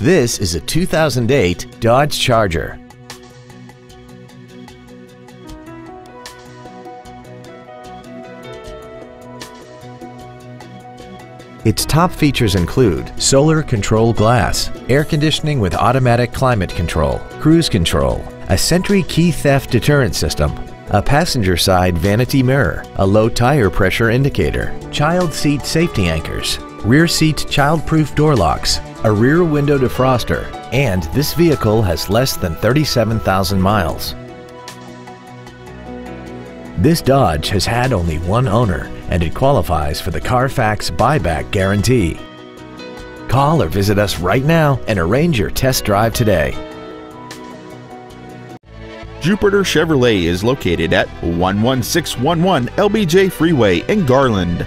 This is a 2008 Dodge Charger. Its top features include solar control glass, air conditioning with automatic climate control, cruise control, a Sentry key theft deterrent system, a passenger side vanity mirror, a low tire pressure indicator, child seat safety anchors, rear seat child-proof door locks, a rear window defroster, and this vehicle has less than 37,000 miles. This Dodge has had only one owner, and it qualifies for the Carfax buyback guarantee. Call or visit us right now and arrange your test drive today. Jupiter Chevrolet is located at 11611 LBJ Freeway in Garland.